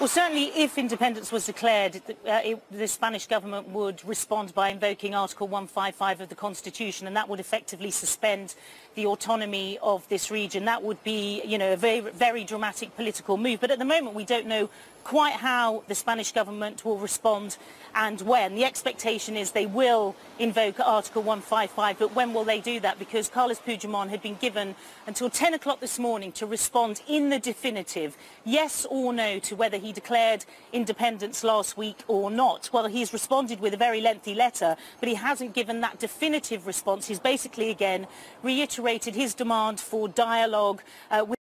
Well, certainly if independence was declared, the Spanish government would respond by invoking Article 155 of the Constitution, and that would effectively suspend the autonomy of this region. That would be, you know, a very, very dramatic political move. But at the moment, we don't know quite how the Spanish government will respond and when. The expectation is they will invoke Article 155, but when will they do that? Because Carlos Puigdemont had been given until 10 o'clock this morning to respond in the definitive, yes or no, to whether he declared independence last week or not. Well, he's responded with a very lengthy letter, but he hasn't given that definitive response. He's basically, again, reiterated his demand for dialogue with